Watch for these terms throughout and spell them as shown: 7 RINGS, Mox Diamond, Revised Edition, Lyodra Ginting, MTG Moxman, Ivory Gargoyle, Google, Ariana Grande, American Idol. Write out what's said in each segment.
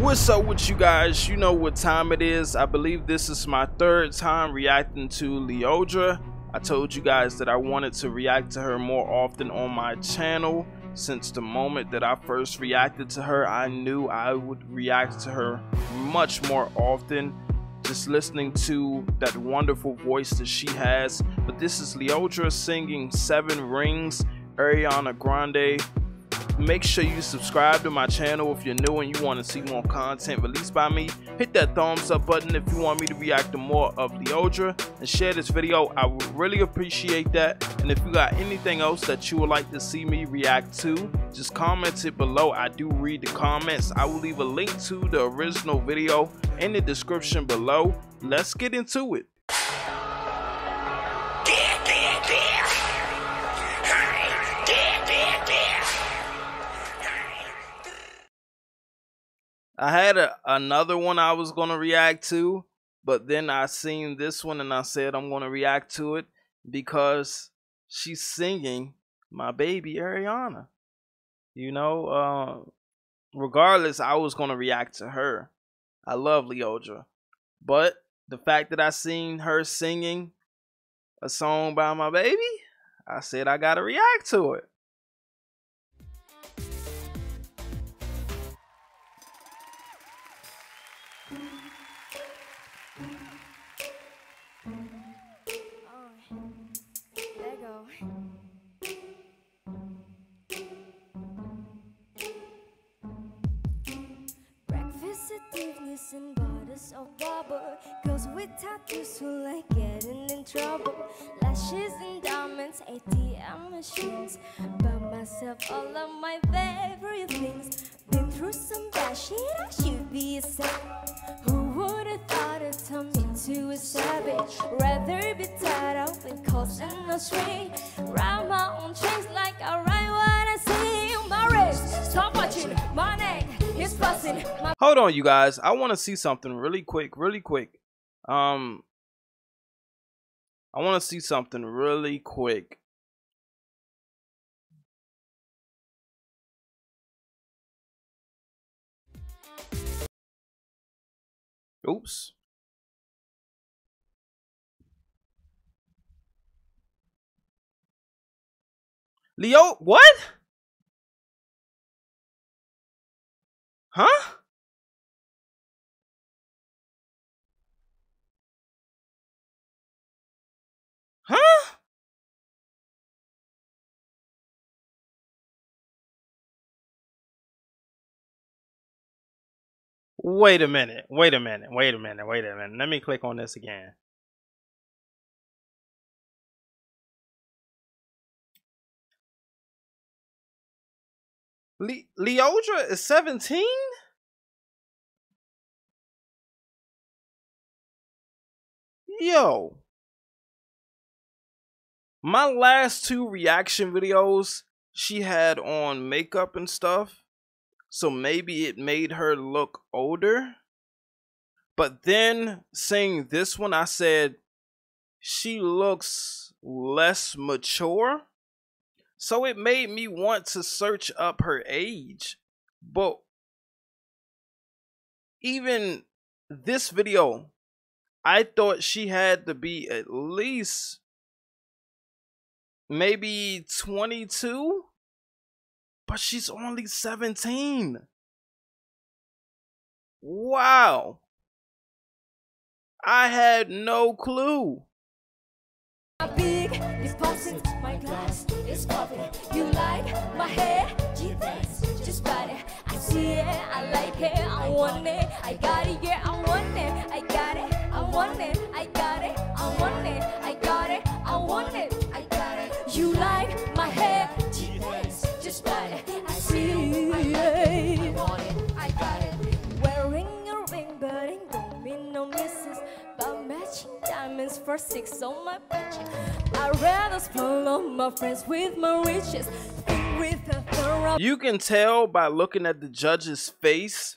What's up with you guys? You know what time it is. I believe this is my third time reacting to Lyodra. I told you guys that I wanted to react to her more often on my channel. Since the moment that I first reacted to her, I knew I would react to her much more often. Just listening to that wonderful voice that she has. But this is Lyodra singing Seven Rings, Ariana Grande. Make sure you subscribe to my channel if you're new and you want to see more content released by me. Hit that thumbs up button if you want me to react to more of Lyodra, and share this video. I would really appreciate that. And if you got anything else that you would like to see me react to, just comment it below. I do read the comments. I will leave a link to the original video in the description below. Let's get into it. I had another one I was going to react to, but then I seen this one and I said I'm going to react to it because she's singing my baby Ariana. You know, regardless, I was going to react to her. I love Lyodra, but the fact that I seen her singing a song by my baby, I said I got to react to it. And bottles of bubble, girls with tattoos who like getting in trouble, lashes and diamonds, ATM machines, by myself, all of my favorite things. Been through some bad shit, I should be a saint. Who would have thought it turned into a savage? Rather be tied up and causing no strain. Ride my own chains like I write what I see. My wrist, stop watching, my neck. Hold on, you guys. I want to see something really quick, really quick. I want to see something really quick. Oops. Leo, what? Huh? Huh? Wait a minute. Wait a minute. Wait a minute. Wait a minute. Let me click on this again. Lyodra is 17? Yo. My last two reaction videos, she had on makeup and stuff. So maybe it made her look older. But then seeing this one, I said, she looks less mature. So it made me want to search up her age. But even this video, I thought she had to be at least maybe 22. But she's only 17. Wow. I had no clue. My glass is popping. You like my hair? Gee, thanks, just bought it. I see it, I like it, I want it. I got it, yeah, I want it. I got it, I want it. I got it, I want it. I got it, I want it. I got it. You like my hair? Gee, thanks, just bought it. I see it, I want it. I got it. Wearing a ring, but it don't mean no misses. But matching diamonds for six on my paycheck. I'd rather spoil all my friends with my riches. You can tell by looking at the judge's face,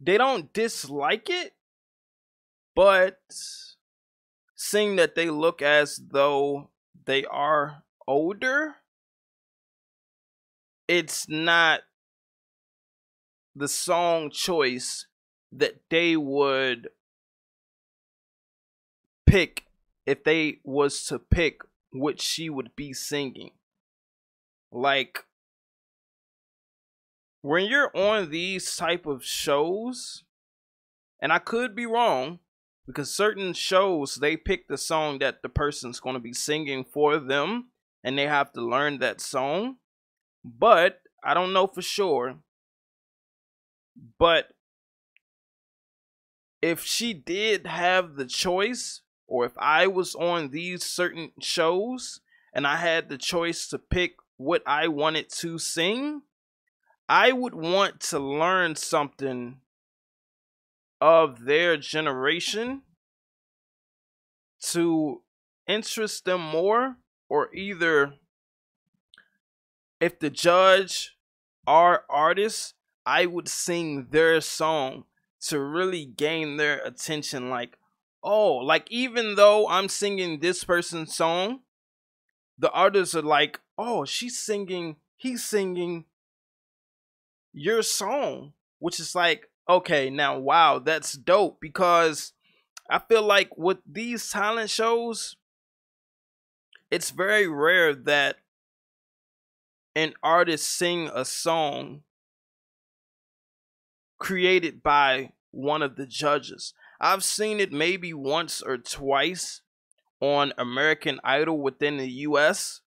they don't dislike it, but seeing that they look as though they are older, it's not the song choice that they would pick if they was to pick what she would be singing. Like, when you're on these type of shows, and I could be wrong, because certain shows, they pick the song that the person's going to be singing for them, and they have to learn that song. But I don't know for sure. But if she did have the choice, or if I was on these certain shows and I had the choice to pick what I wanted to sing, I would want to learn something of their generation to interest them more, or either if the judge are artists, I would sing their song to really gain their attention. Like, oh, like even though I'm singing this person's song, the others are like, oh, she's singing, he's singing your song, which is like, okay, now, wow, that's dope, because I feel like with these talent shows, it's very rare that an artist sing a song created by one of the judges. I've seen it maybe once or twice on American Idol within the US,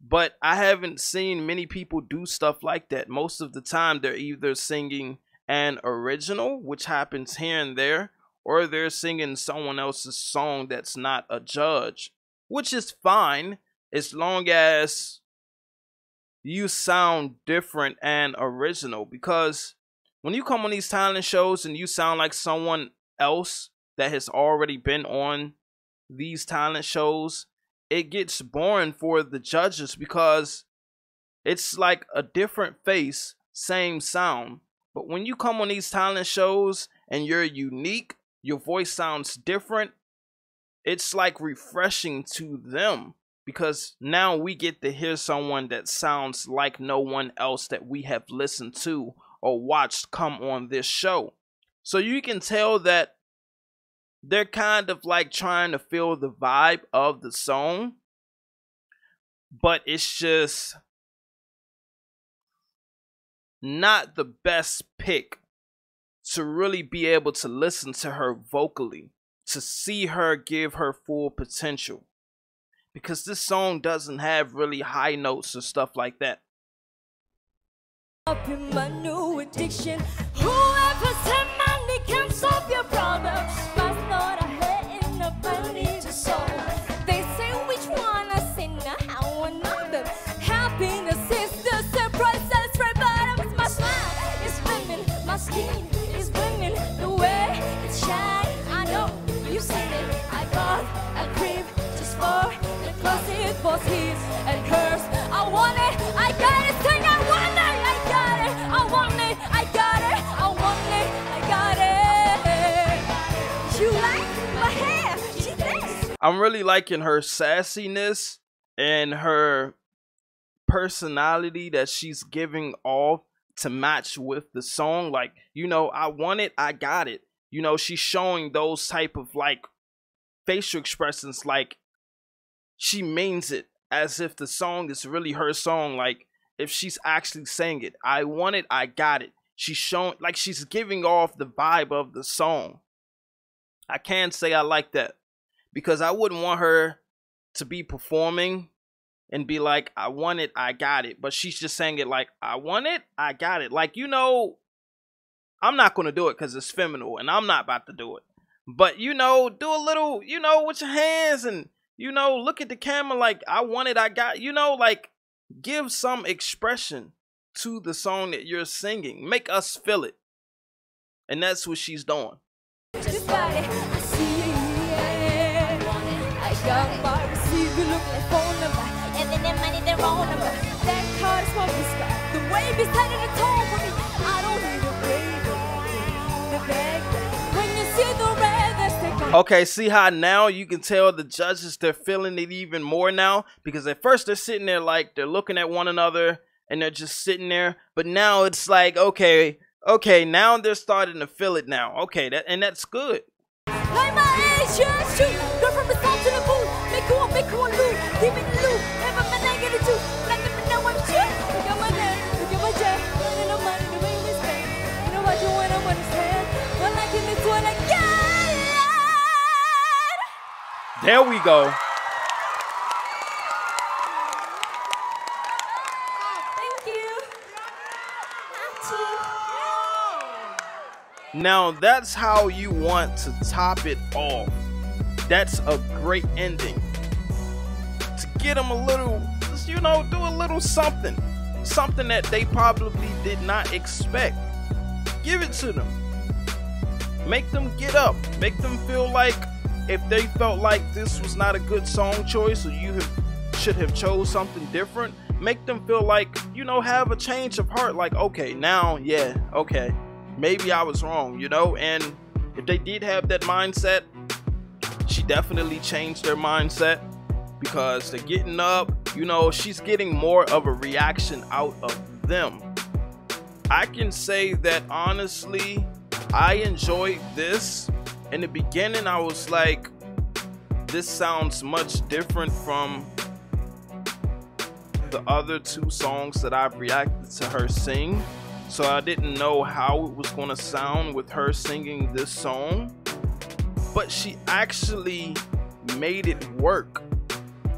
but I haven't seen many people do stuff like that. Most of the time, they're either singing an original, which happens here and there, or they're singing someone else's song that's not a judge, which is fine as long as you sound different and original. Because when you come on these talent shows and you sound like someone else that has already been on these talent shows, it gets boring for the judges, because it's like a different face, same sound. But when you come on these talent shows and you're unique, your voice sounds different, it's like refreshing to them, because now we get to hear someone that sounds like no one else that we have listened to or watched come on this show. So you can tell that they're kind of like trying to feel the vibe of the song, but it's just not the best pick to really be able to listen to her vocally, to see her give her full potential, because this song doesn't have really high notes or stuff like that. Up in my new addiction, whoever said money can solve your problems, that's not a head in the body to solve. They say which one I sin, how another. Happiness is the surprise, that's right, but it's my smile, it's women, my skin is women, the way it shines. I know you've seen it. I got a crib just for the closet, it was his and hers. I want it, I got it, tonight. I'm really liking her sassiness and her personality that she's giving off to match with the song. Like, you know, I want it, I got it. You know, she's showing those type of like facial expressions, like she means it, as if the song is really her song. Like, if she's actually saying it, I want it, I got it. She's showing, like, she's giving off the vibe of the song. I can say I like that, because I wouldn't want her to be performing and be like, I want it, I got it. But she's just saying it like, I want it, I got it. Like, you know, I'm not going to do it because it's feminine and I'm not about to do it. But, you know, do a little, you know, with your hands and, you know, look at the camera like, I want it, I got, you know, like, give some expression to the song that you're singing. Make us feel it. And that's what she's doing. Okay, see how now you can tell the judges, they're feeling it even more now, because at first they're sitting there like they're looking at one another and they're just sitting there. But now it's like, okay, now they're starting to feel it now. Okay, and that's good. There we go. Thank you. Now that's how you want to top it off. That's a great ending. To get them a little, you know, do a little something. Something that they probably did not expect. Give it to them. Make them get up. Make them feel like, if they felt like this was not a good song choice, or you should have chose something different, make them feel like, you know, have a change of heart. Like, okay, now, yeah, okay, maybe I was wrong, you know? And if they did have that mindset, she definitely changed their mindset, because they're getting up, you know, she's getting more of a reaction out of them. I can say that, honestly, I enjoyed this. In the beginning, I was like, this sounds much different from the other two songs that I've reacted to her sing. So I didn't know how it was going to sound with her singing this song. But she actually made it work.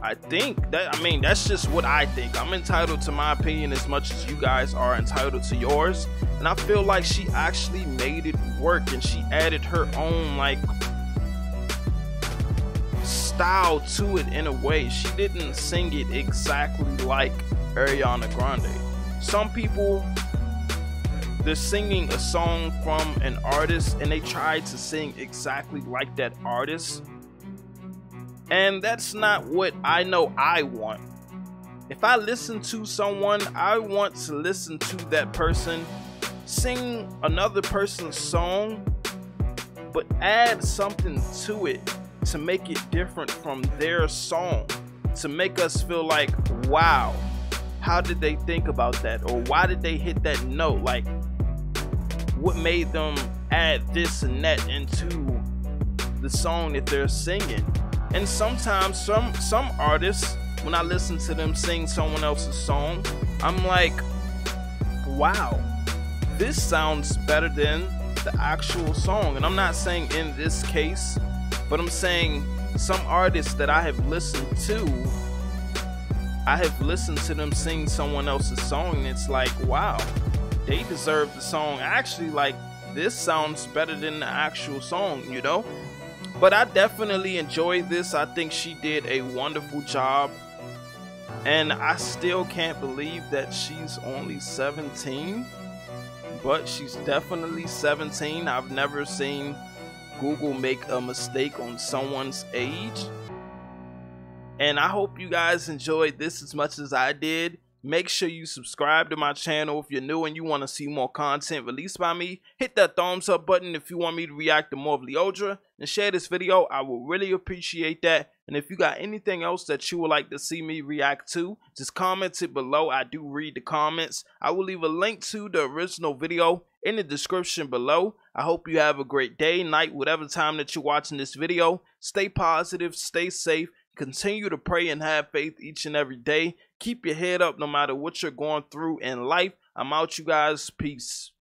I think that, I mean, that's just what I think. I'm entitled to my opinion as much as you guys are entitled to yours. And I feel like she actually made it work, and she added her own, like, style to it in a way. She didn't sing it exactly like Ariana Grande. Some people, they're singing a song from an artist and they try to sing exactly like that artist. And that's not what I know I want. If I listen to someone, I want to listen to that person sing another person's song, but add something to it to make it different from their song, to make us feel like, wow, how did they think about that? Or why did they hit that note? Like, what made them add this and that into the song that they're singing? And sometimes some artists, when I listen to them sing someone else's song, I'm like, wow, this sounds better than the actual song. And I'm not saying in this case, but I'm saying some artists that I have listened to, I have listened to them sing someone else's song, and it's like, wow, they deserve the song. Actually, like, this sounds better than the actual song, you know? But I definitely enjoyed this. I think she did a wonderful job. And I still can't believe that she's only 17. But she's definitely 17. I've never seen Google make a mistake on someone's age. And I hope you guys enjoyed this as much as I did. Make sure you subscribe to my channel if you're new and you want to see more content released by me. Hit that thumbs up button if you want me to react to more of Lyodra. And share this video. I will really appreciate that. And if you got anything else that you would like to see me react to, just comment it below. I do read the comments. I will leave a link to the original video in the description below. I hope you have a great day, night, whatever time that you're watching this video. Stay positive. Stay safe. Continue to pray and have faith each and every day. Keep your head up no matter what you're going through in life. I'm out, you guys. Peace.